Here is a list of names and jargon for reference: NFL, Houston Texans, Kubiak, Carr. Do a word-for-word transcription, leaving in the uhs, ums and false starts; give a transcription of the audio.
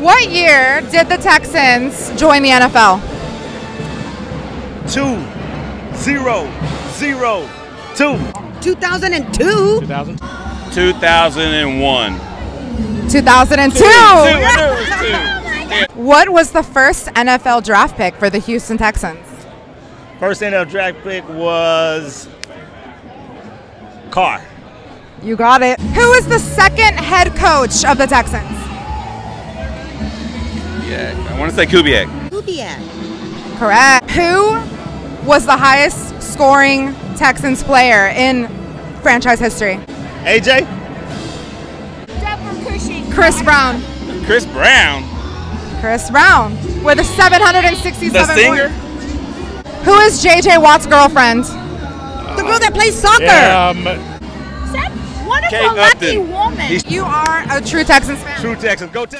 What year did the Texans join the N F L? Two, zero, zero, two. two thousand two? two thousand? two thousand one. two thousand two! two thousand two. What was the first N F L draft pick for the Houston Texans? First N F L draft pick was Carr. You got it. Who is the second head coach of the Texans? Yeah, I want to say Kubiak. Kubiak. Correct. Who was the highest scoring Texans player in franchise history? A J? Chris Brown. Chris Brown? Chris Brown. With a seven hundred sixty-seven. The singer? Points. Who is J J Watt's girlfriend? Uh, the girl that plays soccer. Yeah, um, wonderful, lucky woman. He's you are a true Texans fan. True Texans. Go Texans.